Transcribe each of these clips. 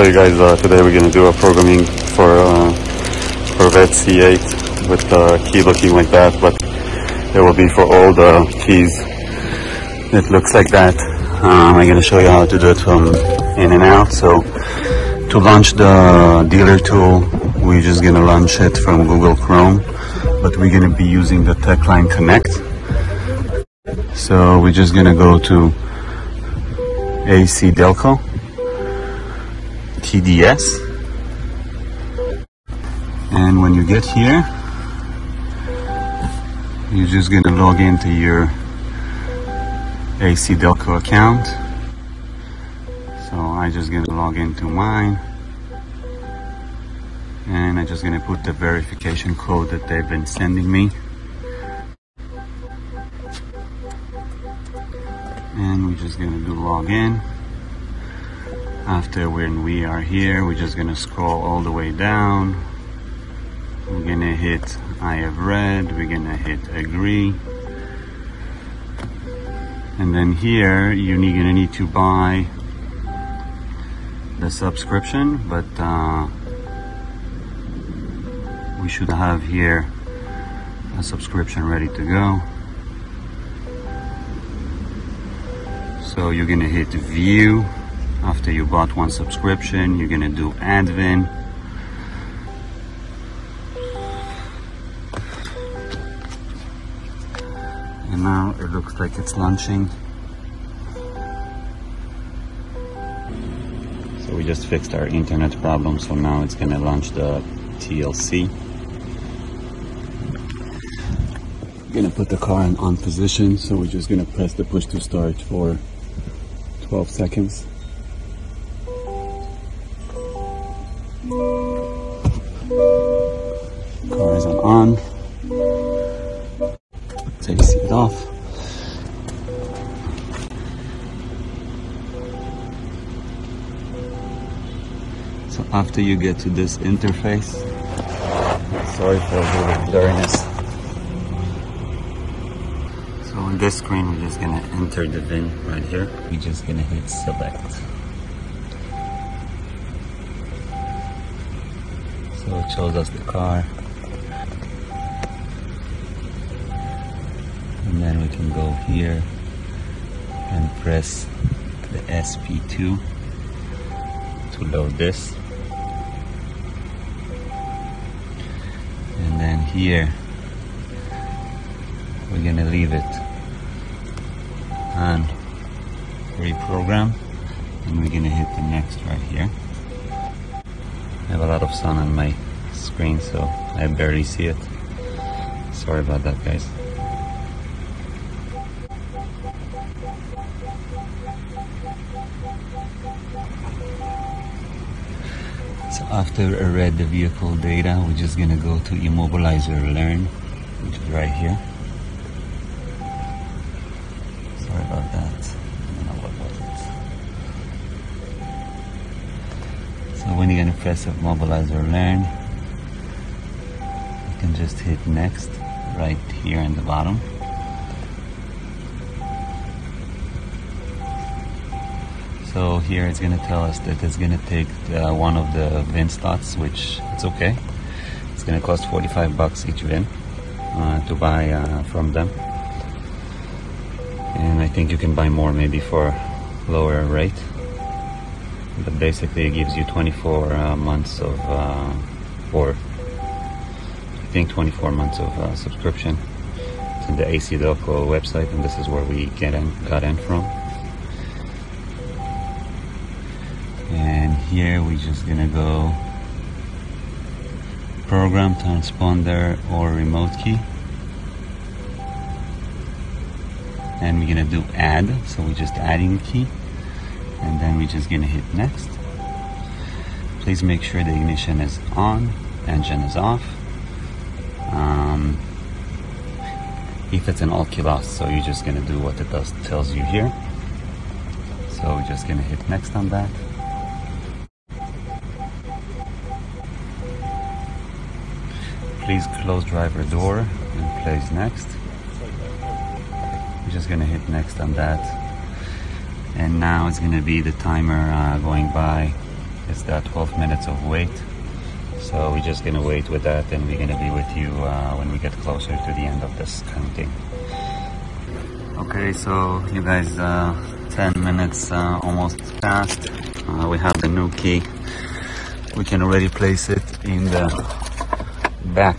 Hello you guys, today we're going to do a programming for Corvette C8 with the key looking like that, but it will be for all the keys. It looks like that. I'm going to show you how to do it from in and out. So to launch the dealer tool, we're just going to launch it from Google Chrome, but we're going to be using the Techline Connect. So we're just going to go to AC Delco, TDS, and when you get here, you're just going to log into your AC Delco account. So I'm just going to log into mine, and I'm just going to put the verification code that they've been sending me, and we're just going to do login. After when we are here, we're just gonna scroll all the way down. We're gonna hit I have read, we're gonna hit agree. And then here, you're gonna need to buy the subscription, but we should have here a subscription ready to go. So you're gonna hit view. After you bought one subscription, you're gonna do add VIN. And now it looks like it's launching. So we just fixed our internet problem, so now it's gonna launch the TLC. I'm gonna put the car in on position, so we're just gonna press the push to start for 12 seconds. Car is on. Take seat off. So after you get to this interface, sorry for the blurriness. So on this screen, we're just gonna enter the VIN right here. We're just gonna hit select. So it shows us the car, and then we can go here and press the SP2 to load this, and then here we're gonna leave it on reprogram, and we're gonna hit the next right here. I have a lot of sun on my screen, so I barely see it. Sorry about that, guys. So after I read the vehicle data, we're just gonna go to immobilizer learn, which is right here. Sorry about that. When you're going to press immobilizer learn, you can just hit next right here in the bottom. So here it's going to tell us that it's going to take one of the VIN slots, which it's okay. It's going to cost 45 bucks each VIN to buy from them, and I think you can buy more maybe for lower rate. But basically it gives you 24 months of, or I think 24 months of subscription. It's on the AC Delco website, and this is where we got in from. And here we're just gonna go program, transponder, or remote key. And we're gonna do add, so we're just adding a key. And then we're just gonna hit next. Please make sure the ignition is on, engine is off. If it's an all-key loss, so you're just gonna do what it tells you here. So we're just gonna hit next on that. Please close driver door and place next. We're just gonna hit next on that. And now it's going to be the timer going by It's that 12 minutes of wait. So we're just gonna wait with that, and we're gonna be with you when we get closer to the end of this counting. Okay, so you guys, 10 minutes almost passed. We have the new key. We can already place it in the back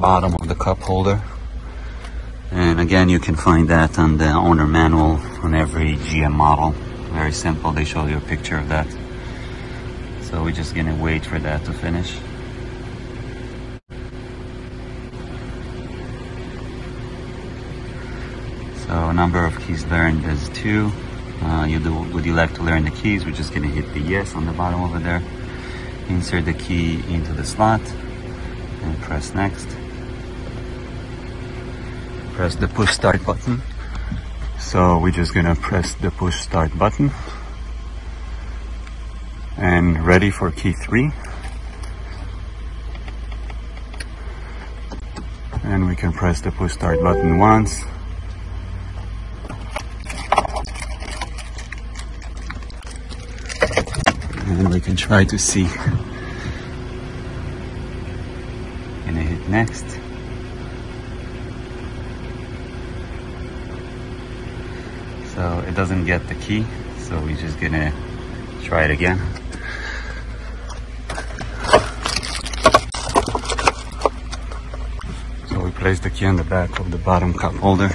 bottom of the cup holder. And again, you can find that on the owner manual on every GM model. Very simple, they show you a picture of that. So we're just gonna wait for that to finish. So number of keys learned is 2. Would you like to learn the keys? We're just gonna hit the yes on the bottom over there. Insert the key into the slot and press next. Press the push start button. So we're just gonna press the push start button. And ready for key 3. And we can press the push start button once. And we can try to see. And I hit next. So it doesn't get the key, so we're just gonna try it again. So we place the key on the back of the bottom cup holder.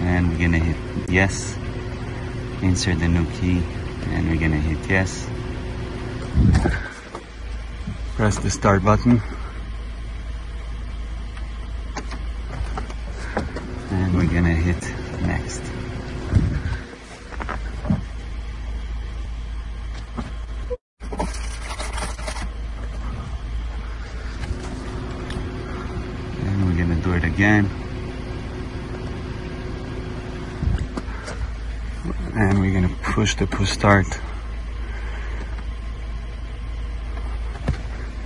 And we're gonna hit yes. Insert the new key, and we're gonna hit yes. Press the start button. And we're gonna hit next. And we're gonna do it again. And we're gonna push the push start.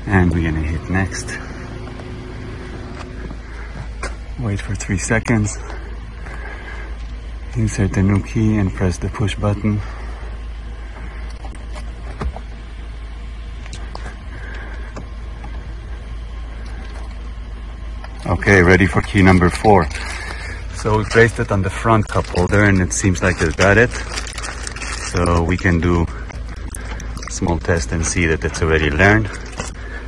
And we're gonna hit next. Wait for 3 seconds. Insert the new key and press the push button. Okay, ready for key number 4. So we placed it on the front cup holder, and it seems like it's got it. So we can do a small test and see that it's already learned.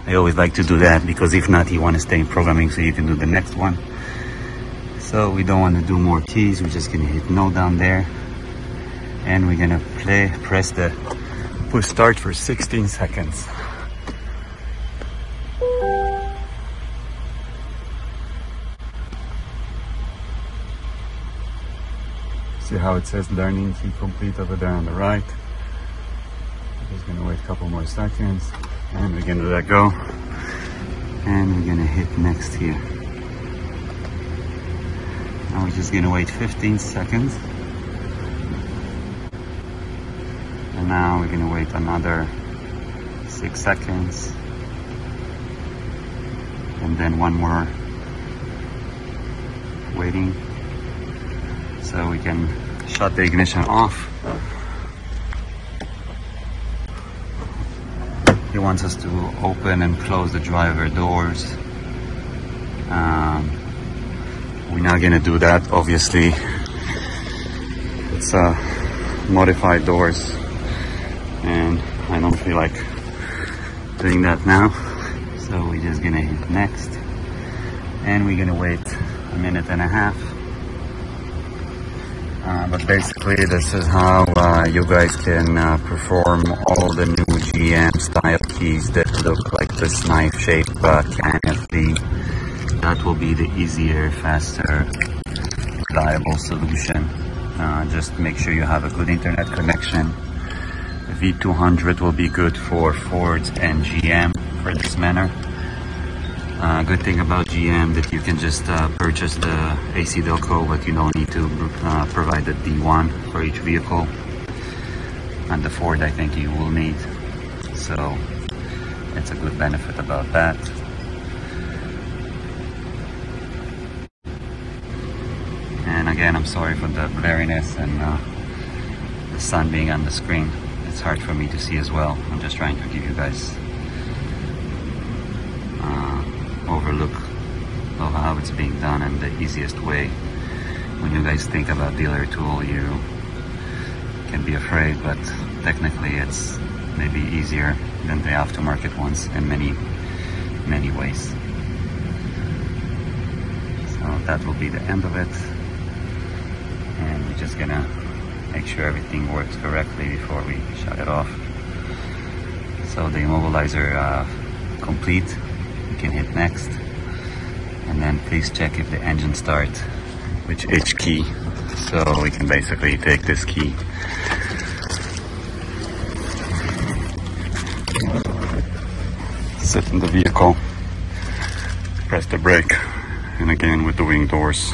I always like to do that, because if not, you want to stay in programming so you can do the next one. So we don't want to do more keys. We're just going to hit no down there. And we're going to press the push start for 16 seconds. See how it says learning key complete over there on the right. I'm just going to wait a couple more seconds. And we're going to let go. And we're going to hit next here. Now we're just going to wait 15 seconds. And now we're going to wait another 6 seconds. And then one more waiting. So we can shut the ignition off. He wants us to open and close the driver doors. We're not gonna do that, obviously. It's modified doors, and I don't feel like doing that now. So we're just gonna hit next, and we're gonna wait a minute and a half. But basically, this is how you guys can perform all the new GM style keys that look like this knife shape KNFD. That will be the easier, faster, reliable solution. Just make sure you have a good internet connection. The V200 will be good for Ford and GM for this manner. Good thing about GM that you can just purchase the AC Delco, but you don't need to provide the D1 for each vehicle. And the Ford, I think you will need. So it's a good benefit about that. And again, I'm sorry for the blurriness and the sun being on the screen, it's hard for me to see as well. I'm just trying to give you guys overlook of how it's being done and the easiest way. When you guys think about dealer tool, you can be afraid, but technically it's maybe easier than the aftermarket ones in many ways. So that will be the end of it, and we're just gonna make sure everything works correctly before we shut it off. So the immobilizer complete, you can hit next, and then please check if the engine starts, which H key. So we can basically take this key . Sit in the vehicle, press the brake, and again with the wing doors.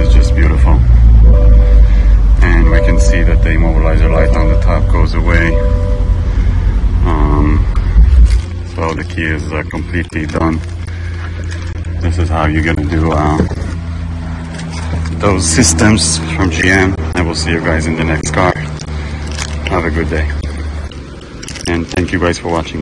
It's just beautiful. And we can see that the immobilizer light on the top goes away. So the key is completely done. This is how you're gonna do those systems from GM. I will see you guys in the next car. Have a good day. And thank you guys for watching.